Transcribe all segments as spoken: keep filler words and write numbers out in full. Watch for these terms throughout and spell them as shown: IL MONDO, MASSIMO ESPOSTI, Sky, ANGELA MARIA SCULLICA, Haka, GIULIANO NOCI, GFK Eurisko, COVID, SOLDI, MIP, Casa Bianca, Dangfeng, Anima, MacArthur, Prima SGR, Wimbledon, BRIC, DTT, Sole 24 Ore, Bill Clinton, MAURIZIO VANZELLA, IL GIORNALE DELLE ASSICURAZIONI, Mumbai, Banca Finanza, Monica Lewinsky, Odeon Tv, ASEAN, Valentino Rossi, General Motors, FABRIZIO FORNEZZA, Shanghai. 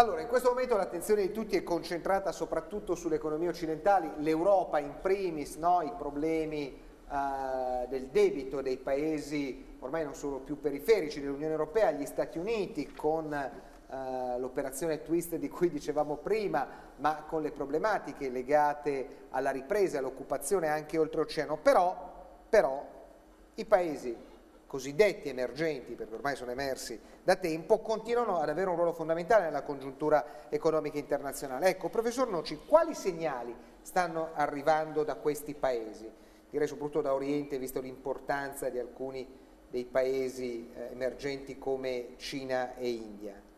Allora, in questo momento l'attenzione di tutti è concentrata soprattutto sulle economie occidentali, l'Europa in primis, no? I problemi eh, del debito dei paesi ormai non solo più periferici dell'Unione Europea, gli Stati Uniti con eh, l'operazione Twist di cui dicevamo prima, ma con le problematiche legate alla ripresa, all'occupazione anche oltreoceano, però, però i paesi cosiddetti emergenti, perché ormai sono emersi da tempo, continuano ad avere un ruolo fondamentale nella congiuntura economica internazionale. Ecco, professor Noci, quali segnali stanno arrivando da questi paesi? Direi soprattutto da Oriente, visto l'importanza di alcuni dei paesi eh, emergenti come Cina e India.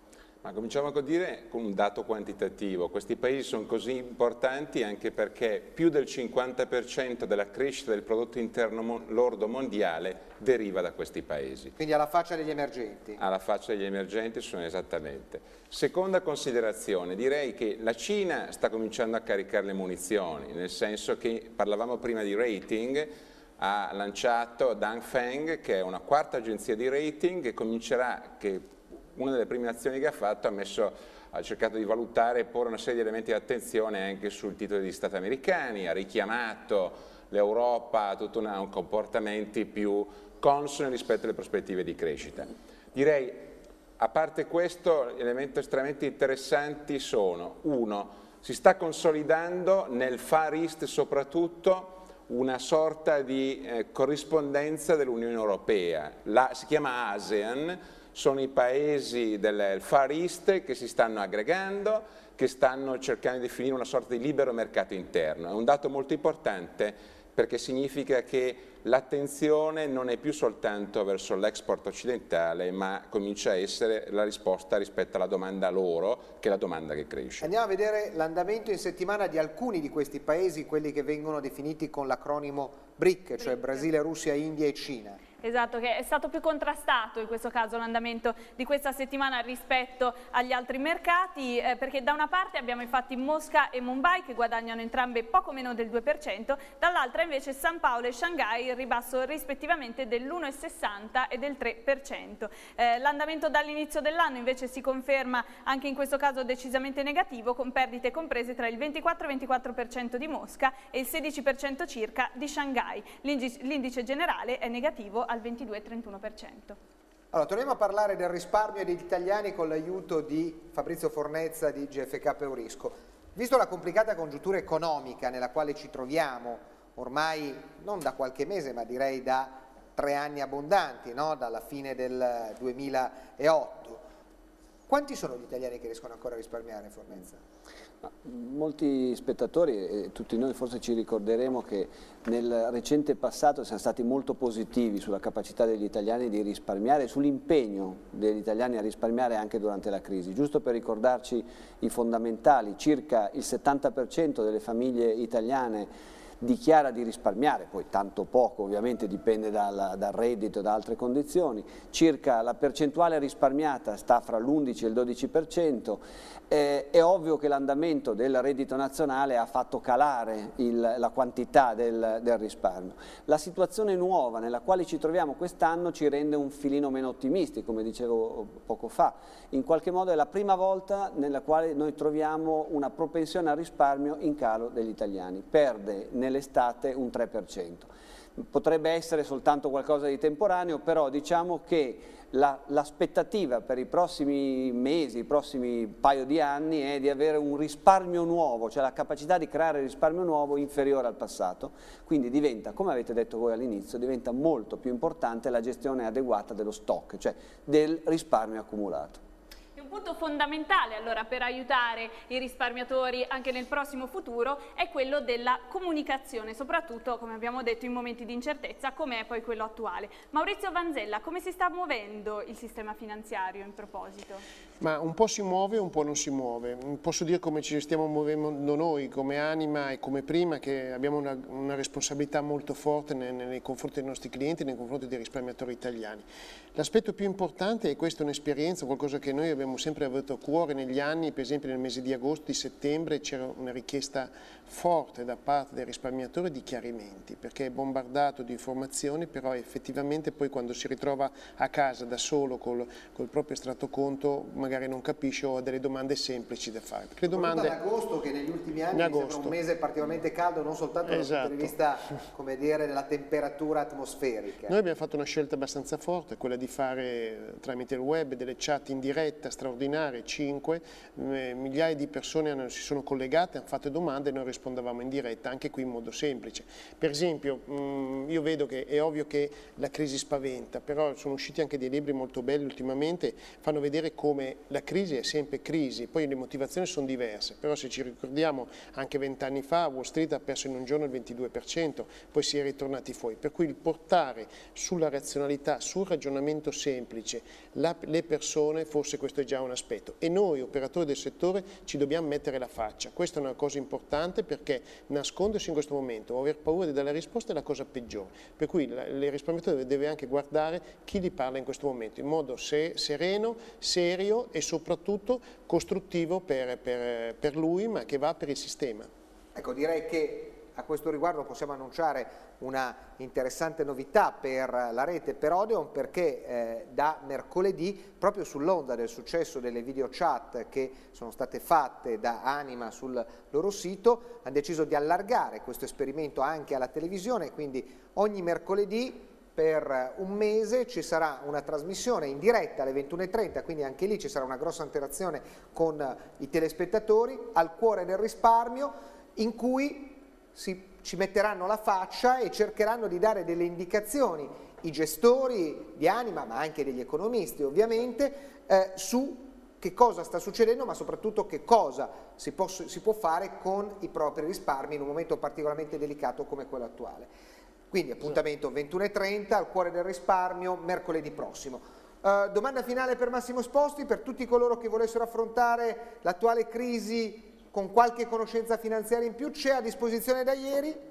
Ma cominciamo a dire con un dato quantitativo. Questi paesi sono così importanti anche perché più del cinquanta per cento della crescita del prodotto interno lordo mondiale deriva da questi paesi. Quindi alla faccia degli emergenti. Alla faccia degli emergenti sono esattamente. Seconda considerazione, direi che la Cina sta cominciando a caricare le munizioni, nel senso che parlavamo prima di rating, ha lanciato Dangfeng, che è una quarta agenzia di rating che comincerà... Che una delle prime azioni che ha fatto ha, messo, ha cercato di valutare e porre una serie di elementi di attenzione anche sul titolo di Stato americani, ha richiamato l'Europa a tutti comportamenti più consoni rispetto alle prospettive di crescita. Direi, a parte questo, elementi estremamente interessanti sono, uno, si sta consolidando nel Far East soprattutto una sorta di eh, corrispondenza dell'Unione Europea, la, si chiama ASEAN, sono i paesi del Far East che si stanno aggregando, che stanno cercando di definire una sorta di libero mercato interno. È un dato molto importante perché significa che l'attenzione non è più soltanto verso l'export occidentale, ma comincia a essere la risposta rispetto alla domanda loro, che è la domanda che cresce. Andiamo a vedere l'andamento in settimana di alcuni di questi paesi, quelli che vengono definiti con l'acronimo BRIC, cioè Brasile, Russia, India e Cina. Esatto, che è stato più contrastato in questo caso l'andamento di questa settimana rispetto agli altri mercati, eh, perché da una parte abbiamo infatti Mosca e Mumbai che guadagnano entrambe poco meno del due per cento, dall'altra invece San Paolo e Shanghai in ribasso rispettivamente dell'uno virgola sessanta e del tre per cento. Eh, l'andamento dall'inizio dell'anno invece si conferma anche in questo caso decisamente negativo, con perdite comprese tra il ventiquattro e ventiquattro per cento di Mosca e il sedici per cento circa di Shanghai. L'indice generale è negativo al ventidue virgola trentuno per cento. Allora, torniamo a parlare del risparmio degli italiani con l'aiuto di Fabrizio Fornezza di G F K Eurisko. Visto la complicata congiuntura economica nella quale ci troviamo ormai non da qualche mese, ma direi da tre anni abbondanti, no? Dalla fine del duemilaotto, quanti sono gli italiani che riescono ancora a risparmiare, Fornezza? Molti spettatori e tutti noi forse ci ricorderemo che nel recente passato siamo stati molto positivi sulla capacità degli italiani di risparmiare, sull'impegno degli italiani a risparmiare anche durante la crisi. Giusto per ricordarci i fondamentali, circa il settanta per cento delle famiglie italiane dichiara di risparmiare, poi tanto poco ovviamente dipende dal, dal reddito e da altre condizioni, circa la percentuale risparmiata sta fra l'undici e il dodici per cento, eh, è ovvio che l'andamento del reddito nazionale ha fatto calare il, la quantità del, del risparmio. La situazione nuova nella quale ci troviamo quest'anno ci rende un filino meno ottimisti, come dicevo poco fa, in qualche modo è la prima volta nella quale noi troviamo una propensione al risparmio in calo degli italiani, perde nel l'estate un tre per cento. Potrebbe essere soltanto qualcosa di temporaneo, però diciamo che l'aspettativa per i prossimi mesi, i prossimi paio di anni è di avere un risparmio nuovo, cioè la capacità di creare risparmio nuovo inferiore al passato, quindi diventa, come avete detto voi all'inizio, diventa molto più importante la gestione adeguata dello stock, cioè del risparmio accumulato. Un punto fondamentale allora per aiutare i risparmiatori anche nel prossimo futuro è quello della comunicazione, soprattutto come abbiamo detto in momenti di incertezza come è poi quello attuale. Maurizio Vanzella, come si sta muovendo il sistema finanziario in proposito? Ma un po' si muove, un po' non si muove. Posso dire come ci stiamo muovendo noi come Anima e come Prima, che abbiamo una, una responsabilità molto forte nei, nei confronti dei nostri clienti, nei confronti dei risparmiatori italiani. L'aspetto più importante è questa, un'esperienza, qualcosa che noi abbiamo sempre avuto a cuore negli anni, per esempio nel mese di agosto, di settembre c'era una richiesta forte da parte del risparmiatore di chiarimenti, perché è bombardato di informazioni, però effettivamente poi quando si ritrova a casa da solo col, col proprio estratto conto magari non capisce o ha delle domande semplici da fare. Perché le domande... ad agosto, che negli ultimi anni è un mese particolarmente caldo, non soltanto esatto. dal punto di vista, come dire, della temperatura atmosferica. Noi abbiamo fatto una scelta abbastanza forte, quella di fare tramite il web delle chat in diretta straordinarie, cinque, eh, migliaia di persone hanno, si sono collegate, hanno fatto domande e noi rispondevamo in diretta, anche qui in modo semplice. Per esempio, mh, io vedo che è ovvio che la crisi spaventa, però sono usciti anche dei libri molto belli ultimamente, fanno vedere come la crisi è sempre crisi, poi le motivazioni sono diverse, però se ci ricordiamo anche vent'anni fa Wall Street ha perso in un giorno il ventidue per cento, poi si è ritornati fuori, per cui il portare sulla razionalità, sul ragionamento semplice la, le persone, forse questo è già un aspetto, e noi operatori del settore ci dobbiamo mettere la faccia, questa è una cosa importante, perché nascondersi in questo momento o aver paura di dare la risposta è la cosa peggiore, per cui il risparmiatore deve anche guardare chi gli parla in questo momento in modo se, sereno, serio e soprattutto costruttivo per, per, per lui, ma che va per il sistema. Ecco, direi che a questo riguardo possiamo annunciare una interessante novità per la rete, per Odeon, perché eh, da mercoledì, proprio sull'onda del successo delle video chat che sono state fatte da Anima sul loro sito, hanno deciso di allargare questo esperimento anche alla televisione, quindi ogni mercoledì per un mese ci sarà una trasmissione in diretta alle ventuno e trenta, quindi anche lì ci sarà una grossa interazione con i telespettatori, al cuore del risparmio, in cui Si, ci metteranno la faccia e cercheranno di dare delle indicazioni i gestori di Anima, ma anche degli economisti ovviamente, eh, su che cosa sta succedendo, ma soprattutto che cosa si può, si può fare con i propri risparmi in un momento particolarmente delicato come quello attuale. Quindi appuntamento ventuno e trenta al cuore del risparmio mercoledì prossimo. Uh, domanda finale per Massimo Esposti, per tutti coloro che volessero affrontare l'attuale crisi con qualche conoscenza finanziaria in più, c'è a disposizione da ieri,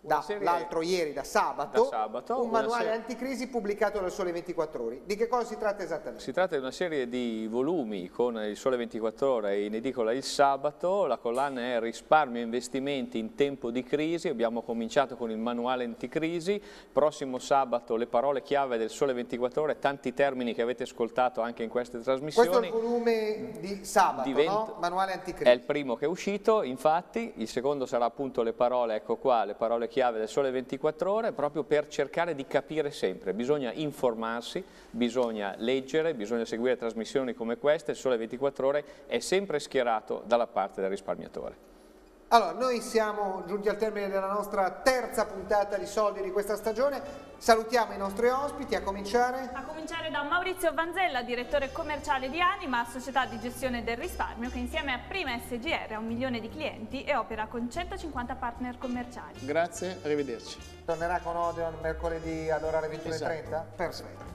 dall'altro ieri, da sabato, da sabato un manuale anticrisi pubblicato dal Sole ventiquattro Ore. Di che cosa si tratta esattamente? Si tratta di una serie di volumi con il Sole ventiquattro Ore in edicola il sabato, la collana è risparmio e investimenti in tempo di crisi, abbiamo cominciato con il manuale anticrisi, prossimo sabato le parole chiave del Sole ventiquattro Ore, tanti termini che avete ascoltato anche in queste trasmissioni. Questo è il volume di sabato, diventa, no? Manuale anticrisi. È il primo che è uscito, infatti, il secondo sarà appunto le parole, ecco qua, le parole chiave chiave del Sole ventiquattro Ore, proprio per cercare di capire sempre, bisogna informarsi, bisogna leggere, bisogna seguire trasmissioni come queste, il Sole ventiquattro Ore è sempre schierato dalla parte del risparmiatore. Allora, noi siamo giunti al termine della nostra terza puntata di Soldi di questa stagione, salutiamo i nostri ospiti, a cominciare? A cominciare da Maurizio Vanzella, direttore commerciale di Anima, società di gestione del risparmio che insieme a Prima S G R ha un milione di clienti e opera con centocinquanta partner commerciali. Grazie, arrivederci. Tornerà con Odeon mercoledì ad orare ventuno e trenta? Esatto. Perfetto.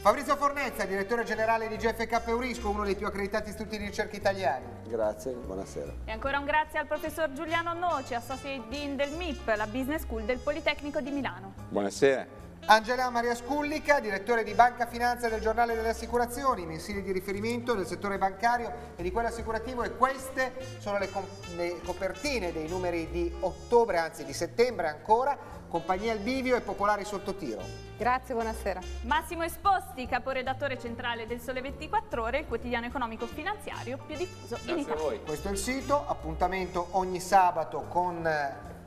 Fabrizio Fornezza, direttore generale di G F K Eurisko, uno dei più accreditati istituti di ricerca italiani. Grazie, buonasera. E ancora un grazie al professor Giuliano Noci, associate dean del M I P, la business school del Politecnico di Milano. Buonasera. Angela Maria Scullica, direttore di Banca Finanza del Giornale delle Assicurazioni, mensile di riferimento del settore bancario e di quello assicurativo, e queste sono le, le copertine dei numeri di ottobre, anzi di settembre ancora. Compagnia al bivio e Popolari sottotiro. Grazie, buonasera. Massimo Esposti, caporedattore centrale del Sole ventiquattro Ore, il quotidiano economico finanziario più diffuso in Italia. Grazie a voi. Questo è il sito, appuntamento ogni sabato con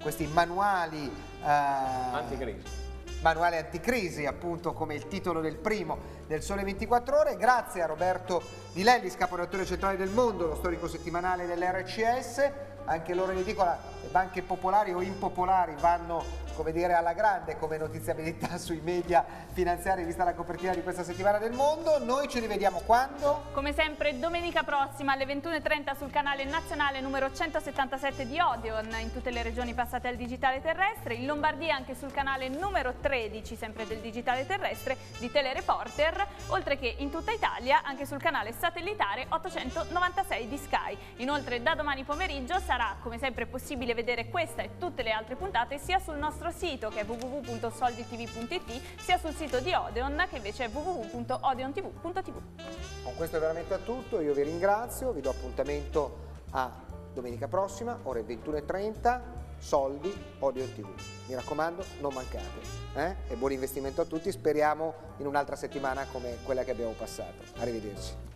questi manuali eh, anticrisi. Manuale anticrisi, appunto come il titolo del primo del Sole ventiquattro Ore. Grazie a Roberto Di Lellis, caporedattore centrale del Mondo, lo storico settimanale dell'R C S. Anche loro in edicola, le banche popolari o impopolari vanno, come dire, alla grande come notiziabilità sui media finanziari, vista la copertina di questa settimana del Mondo. Noi ci rivediamo quando? Come sempre domenica prossima alle ventuno e trenta sul canale nazionale numero centosettantasette di Odeon, in tutte le regioni passate al digitale terrestre, in Lombardia anche sul canale numero tredici, sempre del digitale terrestre, di Telereporter, oltre che in tutta Italia anche sul canale satellitare ottocentonovantasei di Sky. Inoltre da domani pomeriggio sarà come sempre possibile possibile vedere questa e tutte le altre puntate sia sul nostro sito che è w w w punto soldi t v punto i t sia sul sito di Odeon che invece è w w w punto odeon t v punto t v. Con questo è veramente tutto, io vi ringrazio, vi do appuntamento a domenica prossima ore ventuno e trenta. Soldi, Odeon T V. Mi raccomando, non mancate. Eh? E buon investimento a tutti, speriamo in un'altra settimana come quella che abbiamo passato. Arrivederci.